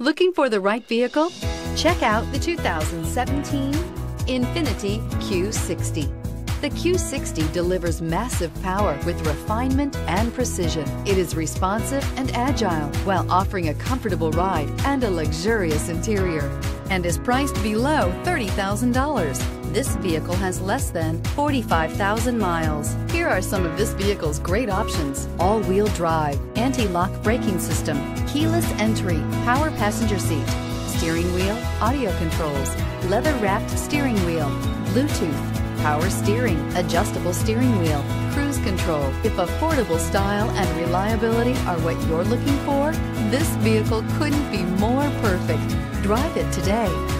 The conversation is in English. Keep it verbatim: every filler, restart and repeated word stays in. Looking for the right vehicle? Check out the two thousand seventeen Infiniti Q sixty. The Q sixty delivers massive power with refinement and precision. It is responsive and agile while offering a comfortable ride and a luxurious interior, and is priced below thirty thousand dollars. This vehicle has less than forty-five thousand miles. Here are some of this vehicle's great options: all-wheel drive, anti-lock braking system, keyless entry, power passenger seat, steering wheel audio controls, leather-wrapped steering wheel, Bluetooth, power steering, adjustable steering wheel, cruise control. If affordable style and reliability are what you're looking for, this vehicle couldn't be more perfect. Drive it today.